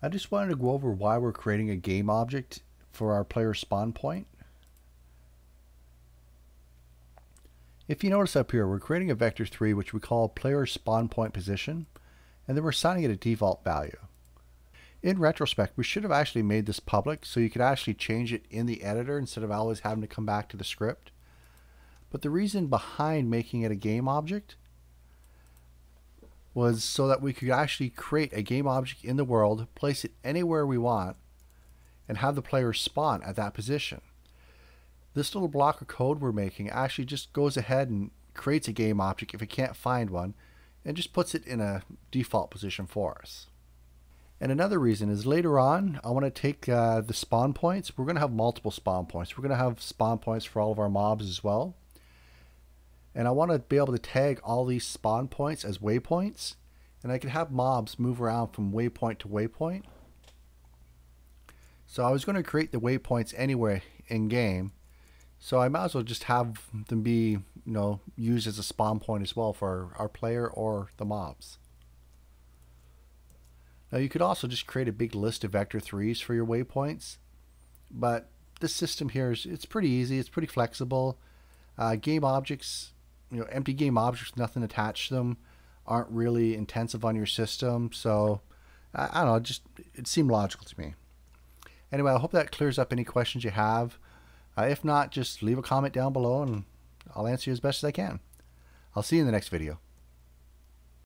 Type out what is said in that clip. I just wanted to go over why we're creating a game object for our player spawn point. If you notice up here, we're creating a Vector3 which we call player spawn point position, and then we're assigning it a default value. In retrospect, we should have actually made this public so you could actually change it in the editor instead of always having to come back to the script. But the reason behind making it a game object was so that we could actually create a game object in the world, place it anywhere we want, and have the player spawn at that position. This little block of code we're making actually just goes ahead and creates a game object if it can't find one, and just puts it in a default position for us. And another reason is later on, I want to take the spawn points. We're going to have multiple spawn points. We're going to have spawn points for all of our mobs as well. And I want to be able to tag all these spawn points as waypoints. And I can have mobs move around from waypoint to waypoint. So I was going to create the waypoints anywhere in game. So I might as well just have them be, you know, used as a spawn point as well for our player or the mobs. Now you could also just create a big list of Vector3s for your waypoints, but this system here it's pretty easy, it's pretty flexible. Game objects, you know, empty game objects with nothing attached to them aren't really intensive on your system, so I don't know, it seemed logical to me. Anyway, I hope that clears up any questions you have. If not, just leave a comment down below and I'll answer you as best as I can. I'll see you in the next video.